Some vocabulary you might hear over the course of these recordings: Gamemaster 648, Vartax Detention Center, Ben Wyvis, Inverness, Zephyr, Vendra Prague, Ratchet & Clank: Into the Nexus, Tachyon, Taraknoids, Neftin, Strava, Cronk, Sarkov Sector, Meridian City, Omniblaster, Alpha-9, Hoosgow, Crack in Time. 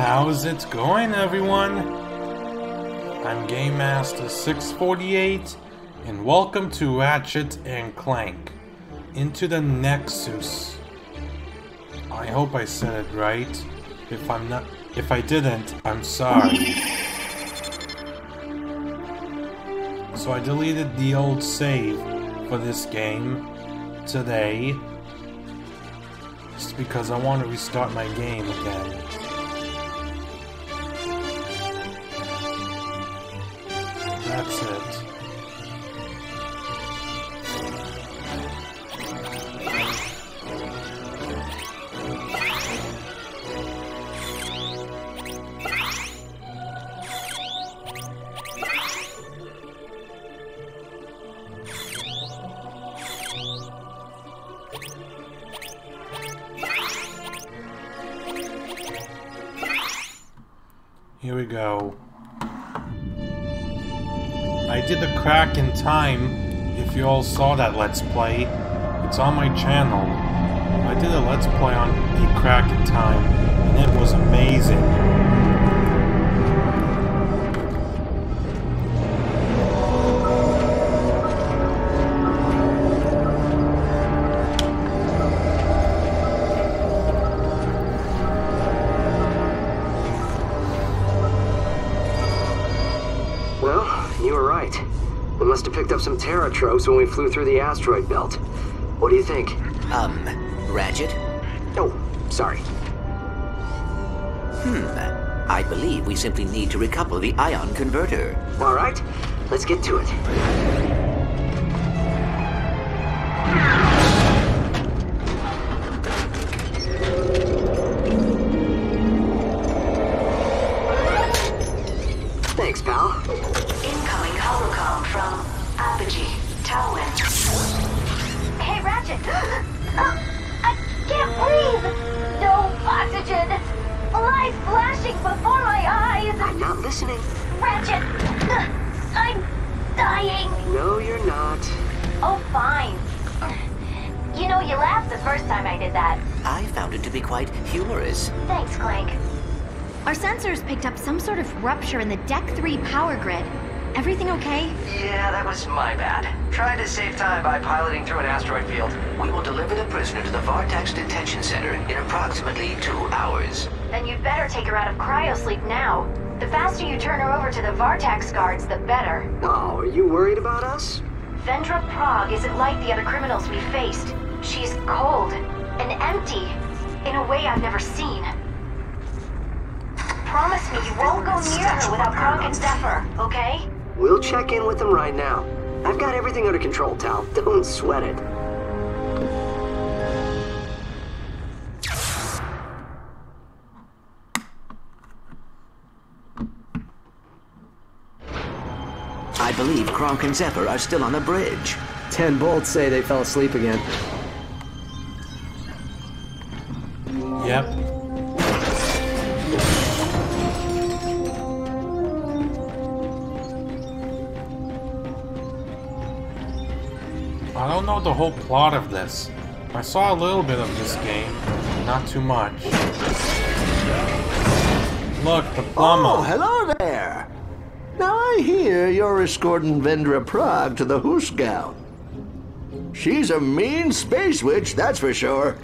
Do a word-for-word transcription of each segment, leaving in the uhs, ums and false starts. How's it going, everyone? I'm Gamemaster six forty-eight, and welcome to Ratchet and Clank: Into the Nexus. I hope I said it right. If I'm not, if I didn't, I'm sorry. So I deleted the old save for this game today, just because I want to restart my game again. That's it. Here we go. I did the Crack in Time, if you all saw that Let's Play. It's on my channel. I did a Let's Play on the Crack in Time, and it was amazing. Some Terra tropes when we flew through the asteroid belt. What do you think? Um, Ratchet? Oh, sorry. Hmm. I believe we simply need to recouple the ion converter. All right, let's get to it. Rupture in the Deck three power grid. Everything okay? Yeah, that was my bad. Tried to save time by piloting through an asteroid field. We will deliver the prisoner to the Vartax Detention Center in approximately two hours. Then you'd better take her out of cryosleep now. The faster you turn her over to the Vartax guards, the better. Oh, are you worried about us? Vendra Prague isn't like the other criminals we faced. She's cold and empty in a way I've never seen. Promise me you won't go near her without Cronk and Zephyr, okay? We'll check in with them right now. I've got everything under control, Tal. Don't sweat it. I believe Cronk and Zephyr are still on the bridge. Ten bolts say they fell asleep again. Yep. I don't know the whole plot of this. I saw a little bit of this game, not too much. Look, the plumber. Oh, hello there! Now I hear you're escorting Vendra Prague to the Hoosgow. She's a mean space witch, that's for sure.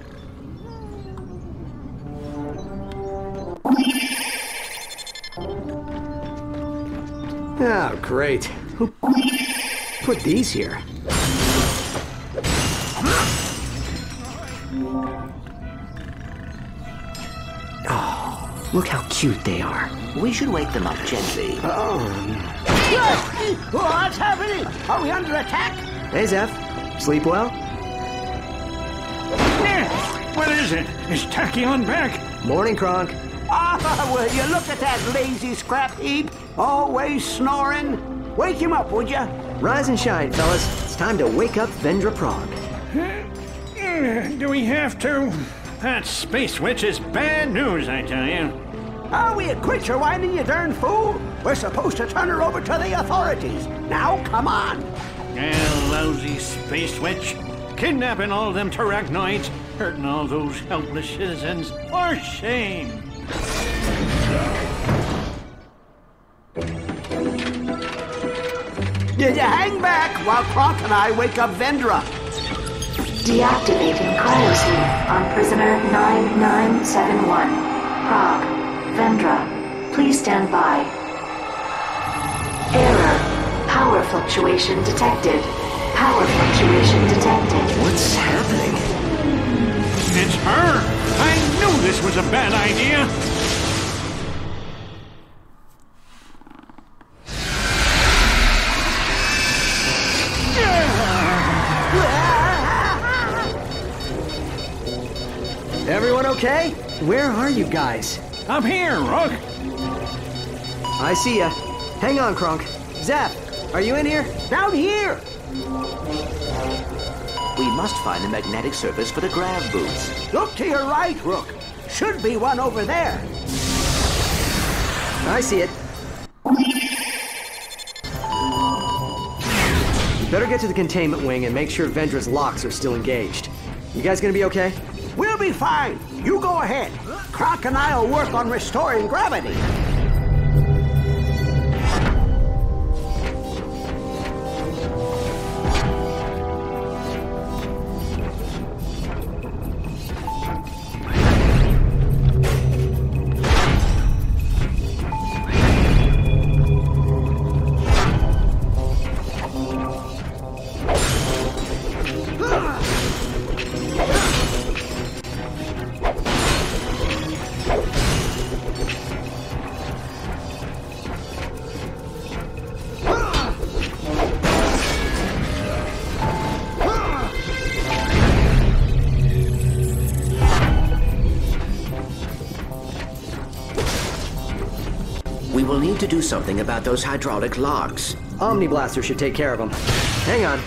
Oh, great. Who put these here? Oh, look how cute they are. We should wake them up gently. Oh, no. What's happening? Are we under attack? Hey, Zeph. Sleep well? What is it? Is Tachyon back? Morning, Cronk. Ah, will you look at that lazy scrap heap? Always snoring. Wake him up, would you? Rise and shine, fellas. It's time to wake up Vendra Prague. Do we have to? That space witch is bad news, I tell you. Are we a creature whining, you darn fool? We're supposed to turn her over to the authorities. Now, come on. Yeah, lousy space witch. Kidnapping all them Taraknoids, hurting all those helpless citizens. For shame. Hang back while Cronk and I wake up Vendra. Deactivating cryosuit on prisoner nine nine seven one. Prague, Vendra, please stand by. Error. Power fluctuation detected. Power fluctuation detected. What's happening? It's her! I knew this was a bad idea! Everyone okay? Where are you guys? I'm here, Rook! I see ya. Hang on, Cronk. Zap, are you in here? Down here! We must find the magnetic surface for the grav boots. Look to your right, Rook. Should be one over there. I see it. Better get to the containment wing and make sure Vendra's locks are still engaged. You guys gonna be okay? We'll be fine. You go ahead. Cronk and I'll work on restoring gravity. To do something about those hydraulic locks. Omniblaster should take care of them. Hang on.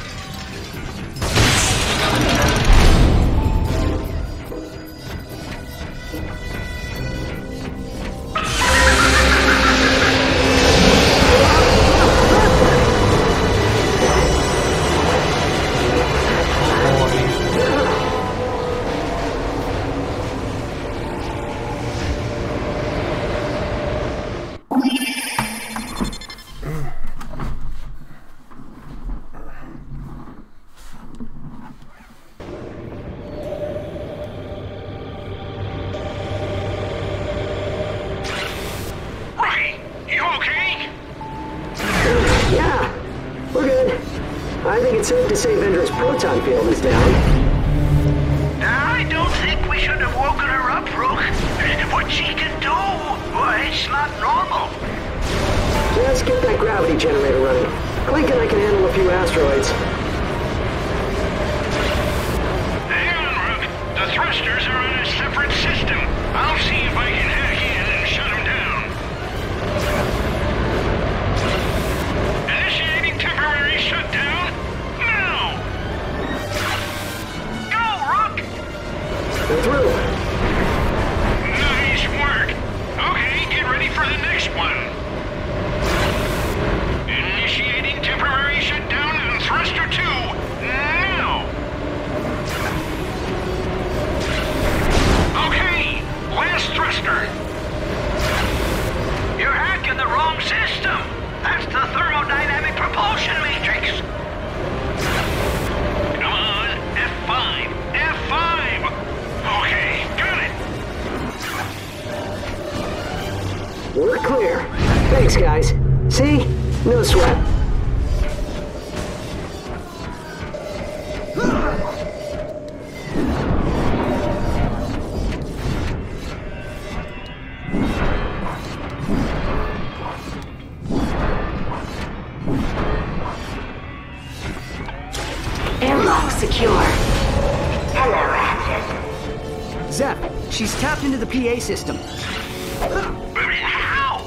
P A system. But how?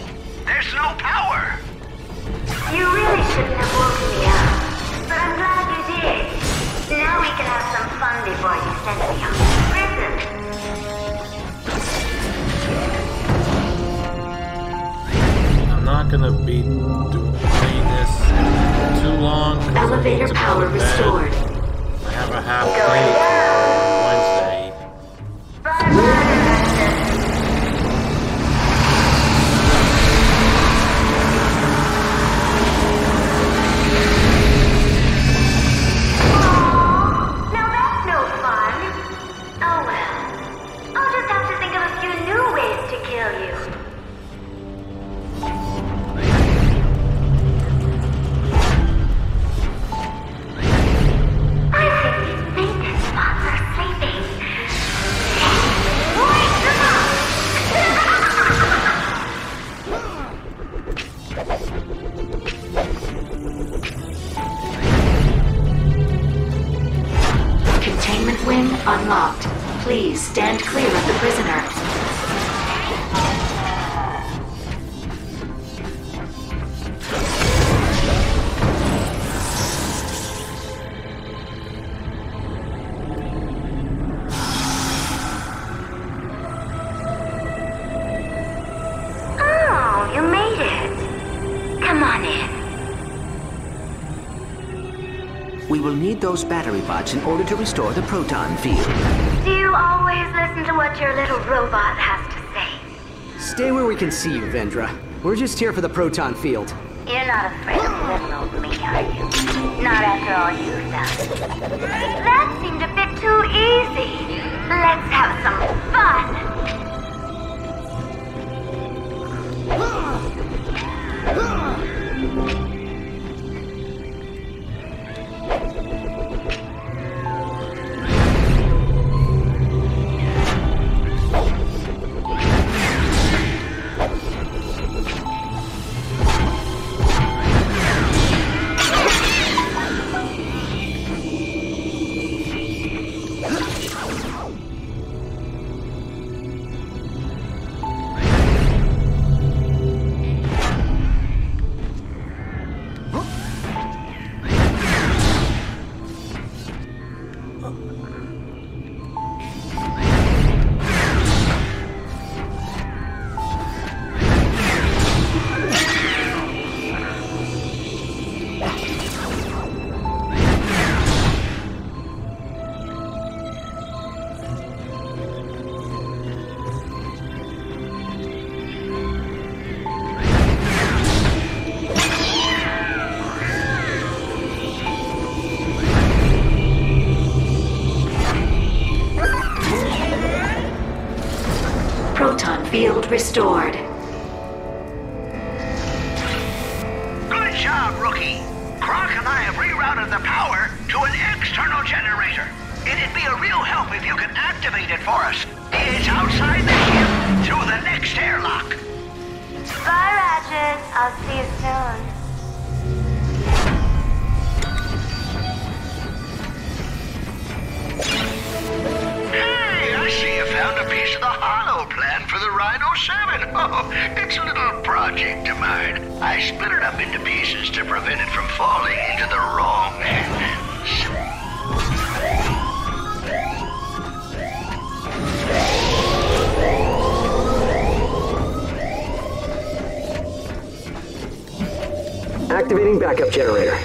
There's no power. You really shouldn't have woken me up, but I'm glad you did. Now we can have some fun before you send me out to prison. I'm not gonna be doing this too long. Elevator power restored. I have a half plate. unlocked. Please stand clear of the prisoner. Those battery bots in order to restore the proton field. Do you always listen to what your little robot has to say? Stay where we can see you, Vendra. We're just here for the proton field. You're not afraid of little old me, are you? Not after all you've done. That seemed a bit too easy. Let's have some fun. Field restored. Good job, Rookie. Cronk and I have rerouted the power to an external generator. It'd be a real help if you could activate it for us. It's outside the ship, through the next airlock. Bye, Ratchet. I'll see you soon. Found a piece of the hollow plan for the Rhino seven. Oh, it's a little project of mine. I split it up into pieces to prevent it from falling into the wrong hands. Activating backup generator.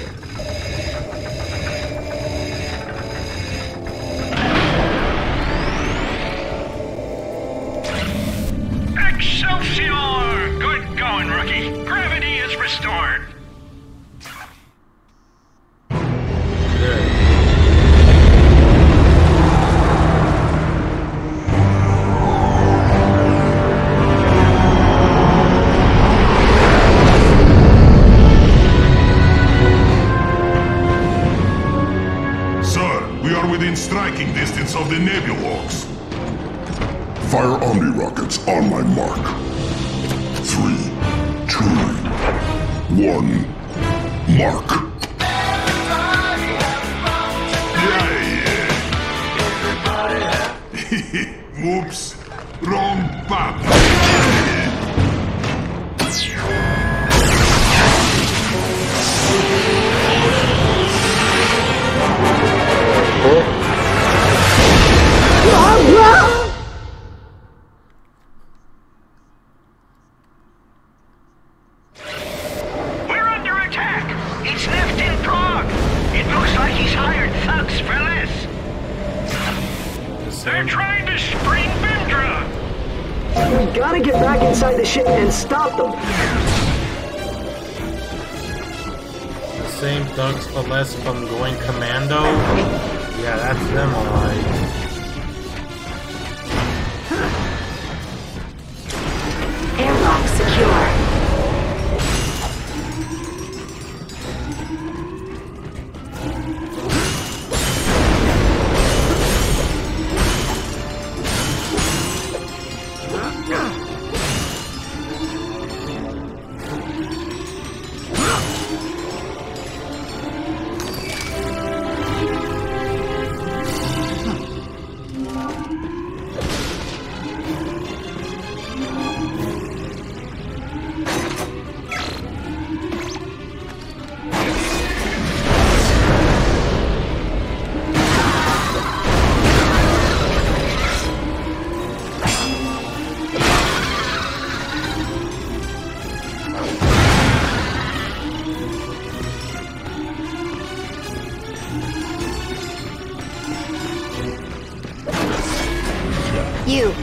You,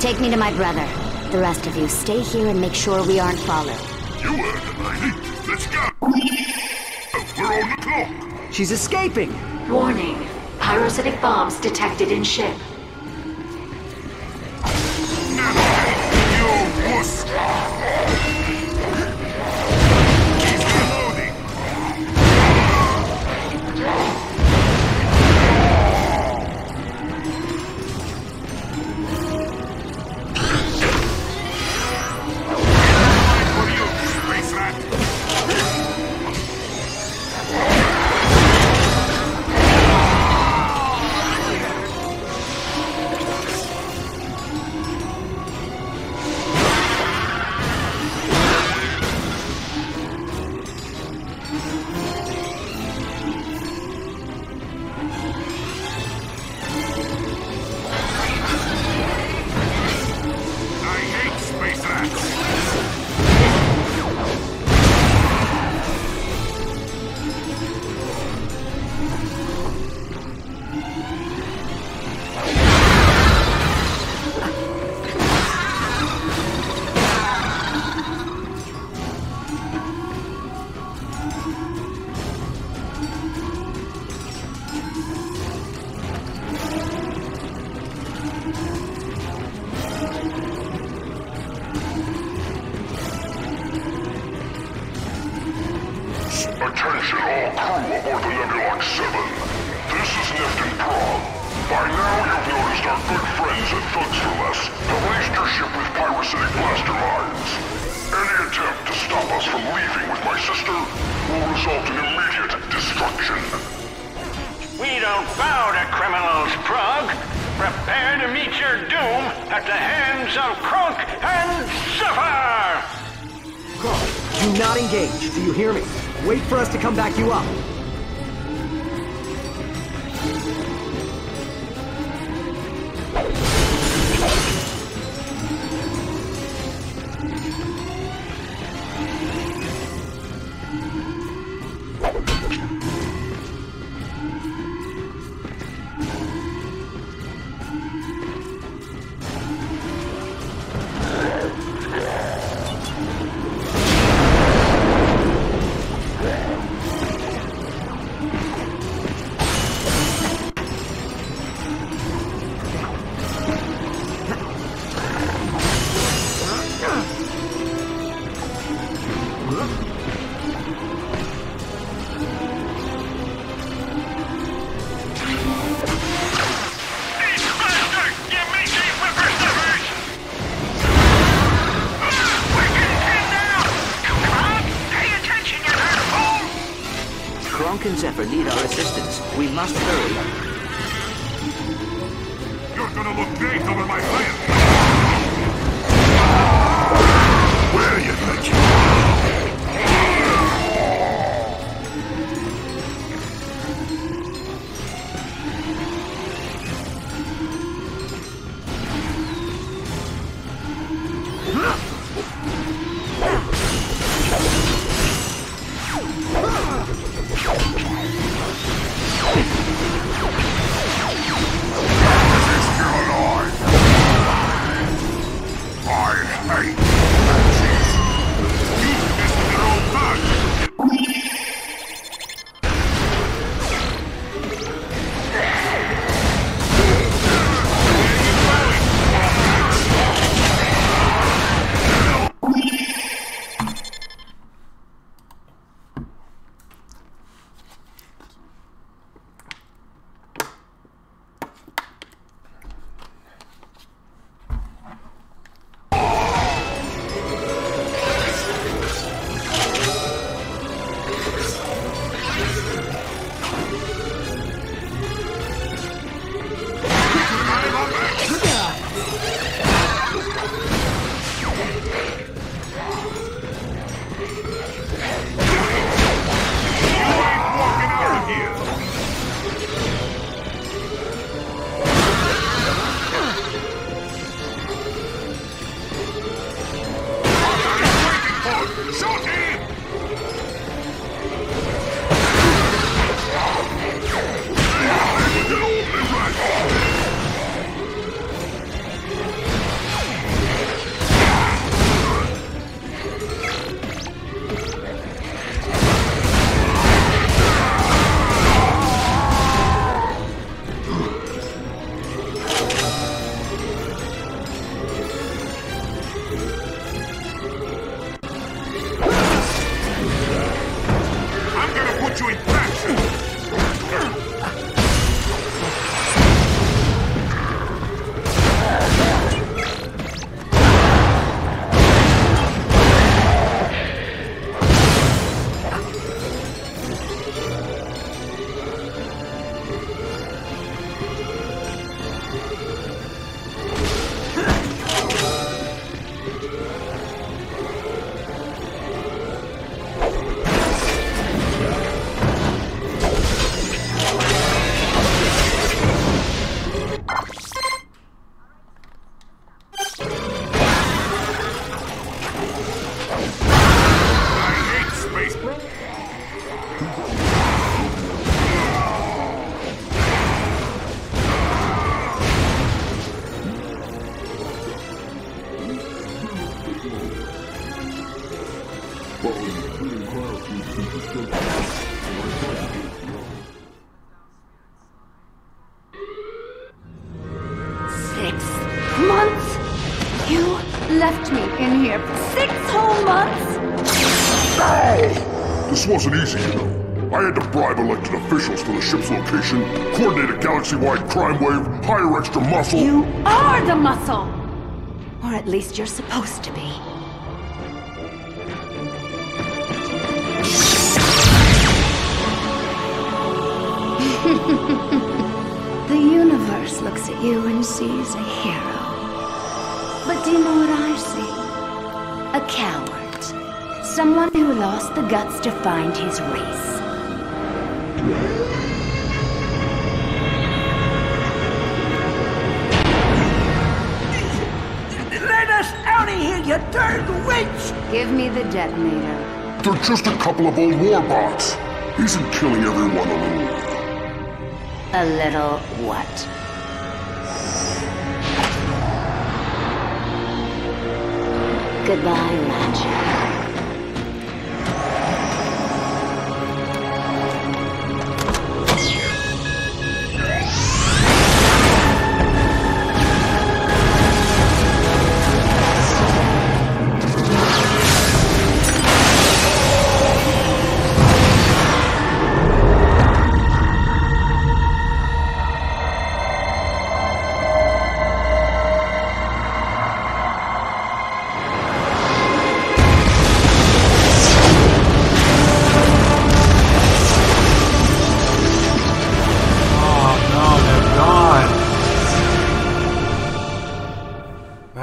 take me to my brother. The rest of you, stay here and make sure we aren't followed. You heard it, lady. Let's go. We're on the clock. She's escaping. Warning. Pyrocytic bombs detected in ship. You wuss. Cronk and Zephyr need our assistance. We must hurry. You're gonna look great over my head! Where are you, This is your Lord! left me in here for six whole months? Oh, this wasn't easy, you know. I had to bribe elected officials to the ship's location, coordinate a galaxy-wide crime wave, hire extra muscle... You are the muscle! Or at least you're supposed to be. The universe looks at you and sees a hero. But do you know what I see? A coward. Someone who lost the guts to find his race. Let us out of here, you darn witch! Give me the detonator. They're just a couple of old warbots. Isn't killing everyone a little... A little what? Goodbye,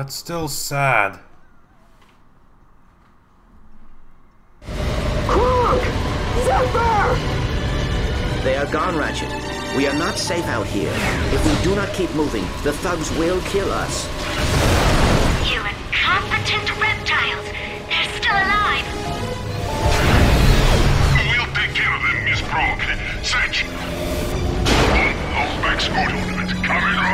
Still sad. Cronk! Zephyr! They are gone, Ratchet. We are not safe out here. If we do not keep moving, the thugs will kill us. You incompetent reptiles! They're still alive! We'll take care of them, Miss Cronk. Search! Hold back, scoot on it. Coming on!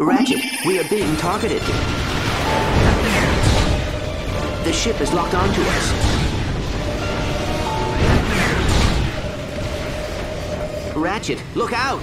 Ratchet, we are being targeted. The ship is locked onto us. Ratchet, look out!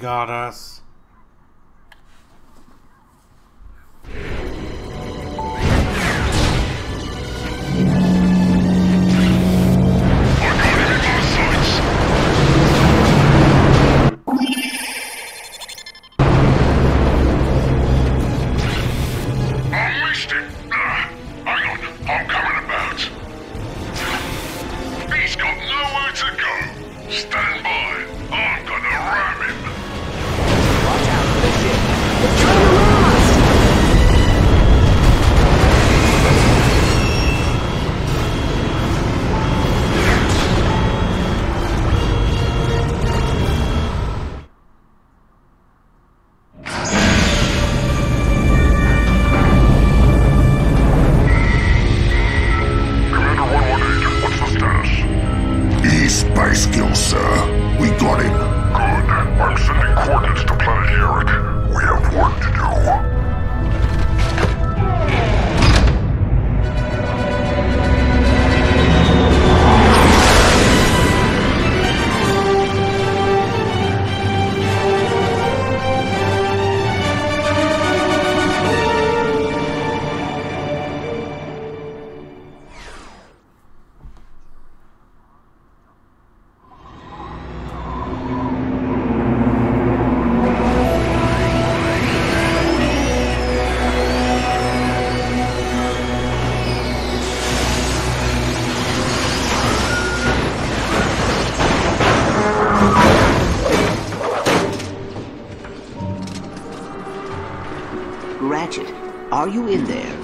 Got us. I missed it. Uh, hang on, I'm coming about. He's got nowhere to go. Stand by. I'm gonna ram him. Are you in there?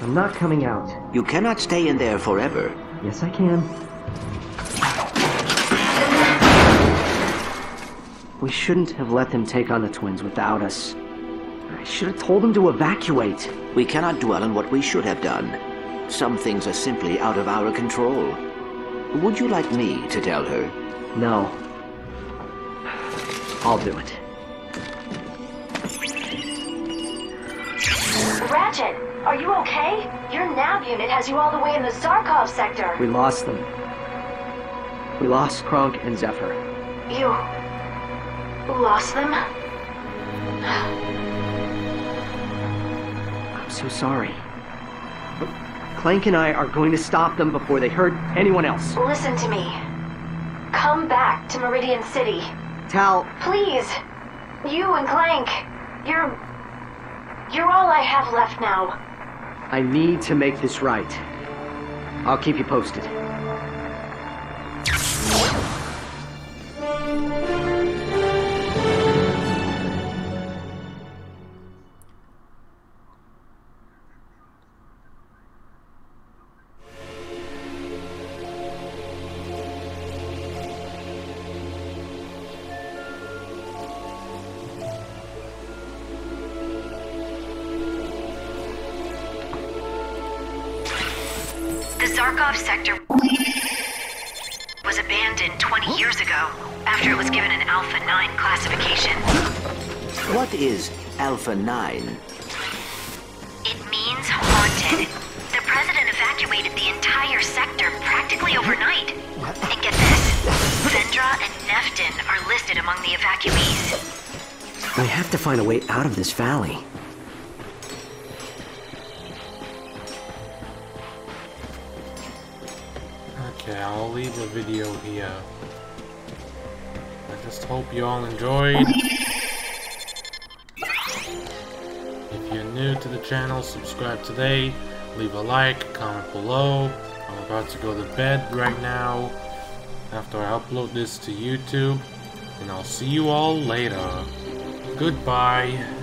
I'm not coming out. You cannot stay in there forever. Yes, I can. We shouldn't have let them take on the twins without us. I should have told them to evacuate. We cannot dwell on what we should have done. Some things are simply out of our control. Would you like me to tell her? No. I'll do it. Ratchet, are you okay? Your nav unit has you all the way in the Sarkov sector. We lost them. We lost Cronk and Zephyr. You... lost them? I'm so sorry. But Clank and I are going to stop them before they hurt anyone else. Listen to me. Come back to Meridian City. Tal... Please! You and Clank, you're... you're all I have left now. I need to make this right. I'll keep you posted. Sarkov Sector was abandoned twenty years ago, after it was given an Alpha nine classification. What is Alpha nine? It means haunted. The president evacuated the entire sector practically overnight. And get this, Vendra and Neftin are listed among the evacuees. We have to find a way out of this valley. I'll leave the video here. I just hope you all enjoyed. If you're new to the channel, subscribe today, leave a like, comment below. I'm about to go to bed right now after I upload this to YouTube, and I'll see you all later. Goodbye.